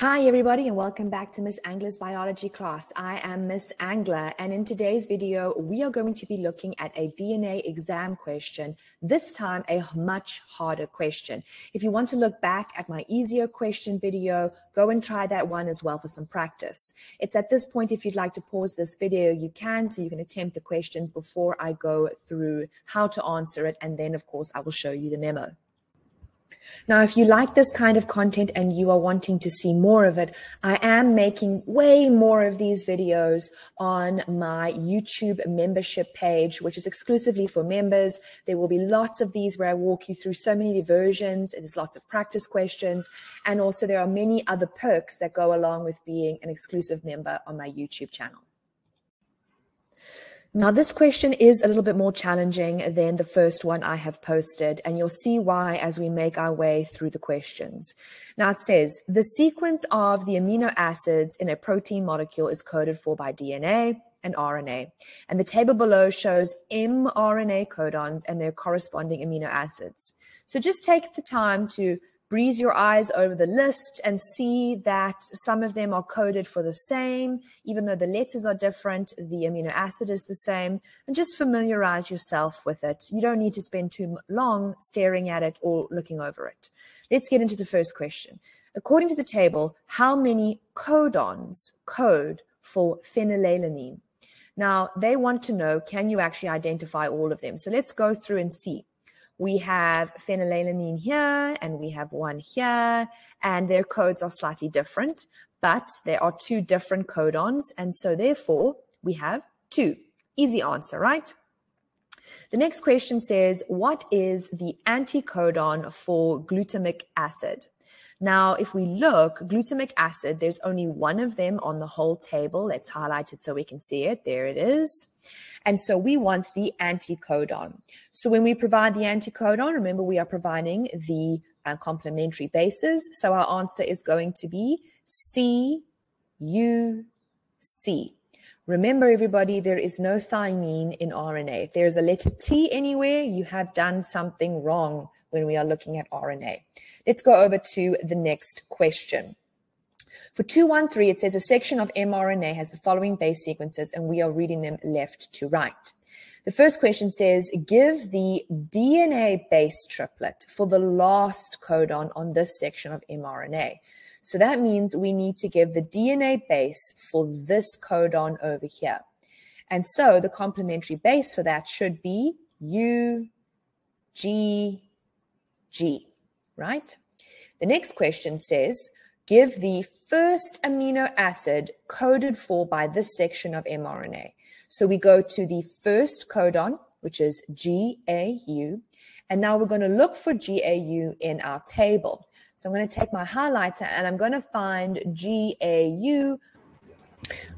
Hi everybody and welcome back to Miss Angler's biology class. I am Miss Angler and in today's video we are going to be looking at a DNA exam question, this time a much harder question. If you want to look back at my easier question video, go and try that one as well for some practice. It's at this point if you'd like to pause this video you can, so you can attempt the questions before I go through how to answer it, and then of course I will show you the memo. Now, if you like this kind of content and you are wanting to see more of it, I am making way more of these videos on my YouTube membership page, which is exclusively for members. There will be lots of these where I walk you through so many diversions, and there's lots of practice questions. And also there are many other perks that go along with being an exclusive member on my YouTube channel. Now, this question is a little bit more challenging than the first one I have posted, and you'll see why as we make our way through the questions. Now, it says, the sequence of the amino acids in a protein molecule is coded for by DNA and RNA, and the table below shows mRNA codons and their corresponding amino acids. So just take the time to breeze your eyes over the list and see that some of them are coded for the same, even though the letters are different, the amino acid is the same, and just familiarize yourself with it. You don't need to spend too long staring at it or looking over it. Let's get into the first question. According to the table, how many codons code for phenylalanine? Now, they want to know, can you actually identify all of them? So let's go through and see. We have phenylalanine here, and we have one here, and their codes are slightly different, but there are two different codons, and so therefore we have two. Easy answer, right? The next question says, what is the anticodon for glutamic acid? Now, if we look, glutamic acid, there's only one of them on the whole table. Let's highlight it so we can see it. There it is. And so we want the anticodon. So when we provide the anticodon, remember we are providing the complementary bases. So our answer is going to be CUC. Remember, everybody, there is no thymine in RNA. If there is a letter T anywhere, you have done something wrong when we are looking at RNA. Let's go over to the next question. For 213, it says a section of mRNA has the following base sequences, and we are reading them left to right. The first question says, give the DNA base triplet for the last codon on this section of mRNA. So that means we need to give the DNA base for this codon over here. And so the complementary base for that should be UGG, right? The next question says, give the first amino acid coded for by this section of mRNA. So we go to the first codon, which is GAU, and now we're going to look for GAU in our table. So I'm going to take my highlighter and I'm going to find GAU.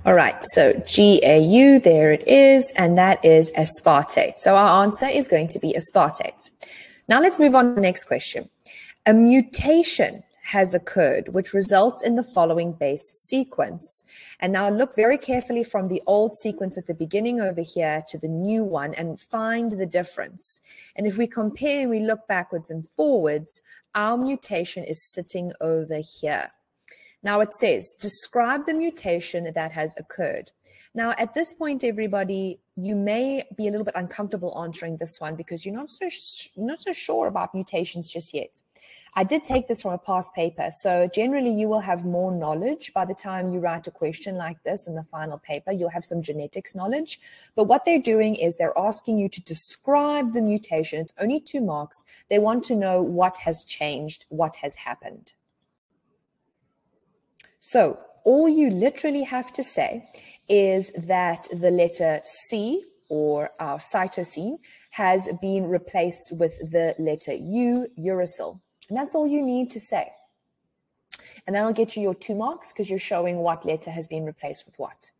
All right, so GAU, there it is, and that is aspartate. So our answer is going to be aspartate. Now let's move on to the next question. A mutation has occurred, which results in the following base sequence. And now look very carefully from the old sequence at the beginning over here to the new one and find the difference. And if we compare, we look backwards and forwards, our mutation is sitting over here. Now it says, describe the mutation that has occurred. Now at this point, everybody, you may be a little bit uncomfortable answering this one because you're not so sure about mutations just yet. I did take this from a past paper, so generally you will have more knowledge by the time you write a question like this in the final paper. You'll have some genetics knowledge, but what they're doing is they're asking you to describe the mutation. It's only 2 marks. They want to know what has changed, what has happened. So all you literally have to say is that the letter C, or our cytosine, has been replaced with the letter U, uracil. And that's all you need to say. And that'll get you your 2 marks because you're showing what letter has been replaced with what.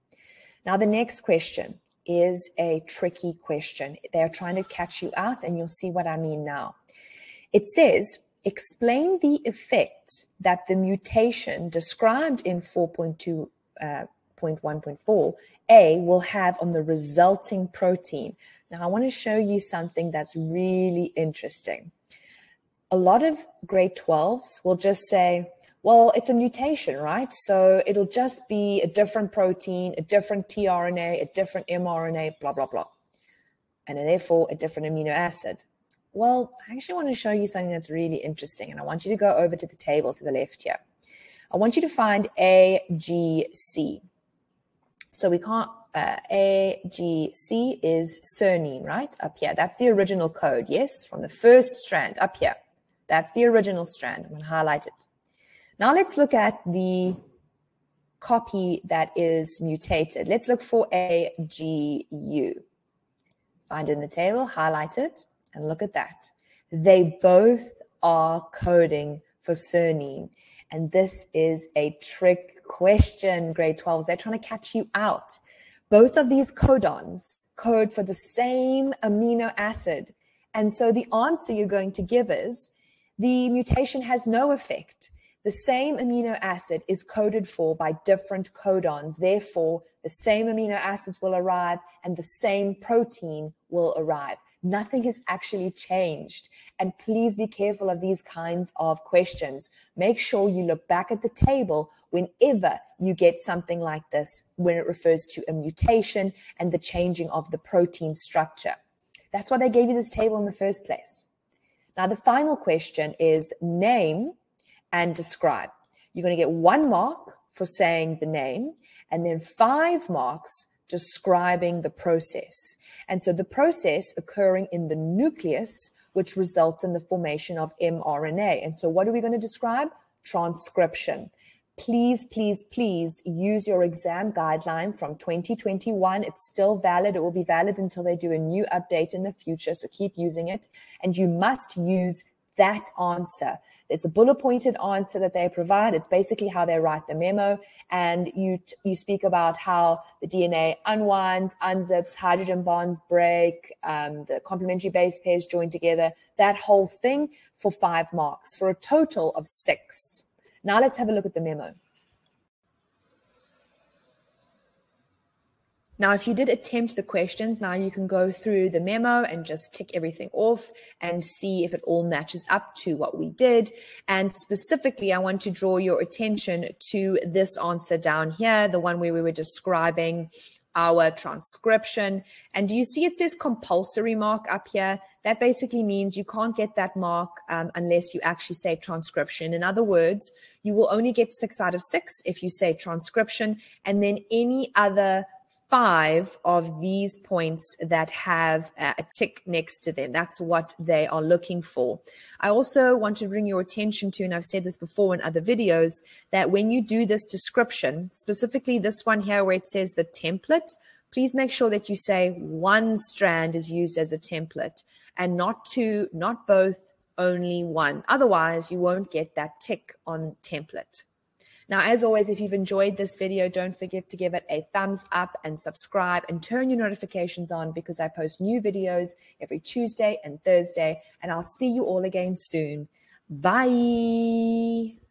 Now, the next question is a tricky question. They're trying to catch you out, and you'll see what I mean now. It says, explain the effect that the mutation described in 4.2.1.4a will have on the resulting protein. Now, I want to show you something that's really interesting. A lot of grade 12s will just say, Well, it's a mutation, right? So it'll just be a different protein, a different tRNA, a different mRNA, blah, blah, blah. And therefore a different amino acid. Well, I actually want to show you something that's really interesting. And I want you to go over to the table to the left here. I want you to find AGC. So we can't, AGC is serine, right? Up here. That's the original code, yes? From the first strand up here. That's the original strand. I'm going to highlight it. Now let's look at the copy that is mutated. Let's look for AGU. Find it in the table, highlight it, and look at that. They both are coding for serine. And this is a trick question, grade 12s. They're trying to catch you out. Both of these codons code for the same amino acid. And so the answer you're going to give is the mutation has no effect. The same amino acid is coded for by different codons. Therefore, the same amino acids will arrive and the same protein will arrive. Nothing has actually changed. And please be careful of these kinds of questions. Make sure you look back at the table whenever you get something like this, when it refers to a mutation and the changing of the protein structure. That's why they gave you this table in the first place. Now, the final question is name and describe. You're going to get 1 mark for saying the name and then 5 marks describing the process. And so the process occurring in the nucleus, which results in the formation of mRNA. And so what are we going to describe? Transcription. Please, please, please use your exam guideline from 2021. It's still valid. It will be valid until they do a new update in the future. So keep using it. And you must use that answer. It's a bullet-pointed answer that they provide. It's basically how they write the memo. And you speak about how the DNA unwinds, unzips, hydrogen bonds break, the complementary base pairs join together, that whole thing for 5 marks, for a total of 6. Now let's have a look at the memo. Now, if you did attempt the questions, now you can go through the memo and just tick everything off and see if it all matches up to what we did. And specifically, I want to draw your attention to this answer down here, the one where we were describing our transcription. And do you see it says compulsory mark up here? That basically means you can't get that mark unless you actually say transcription. In other words, you will only get 6 out of 6 if you say transcription, and then any other 5 of these points that have a tick next to them. That's what they are looking for. I also want to bring your attention to, and I've said this before in other videos, that when you do this description, specifically this one here where it says the template, please make sure that you say 1 strand is used as a template and not 2, not both, only 1. Otherwise, you won't get that tick on template. Now, as always, if you've enjoyed this video, don't forget to give it a thumbs up and subscribe and turn your notifications on, because I post new videos every Tuesday and Thursday, and I'll see you all again soon. Bye.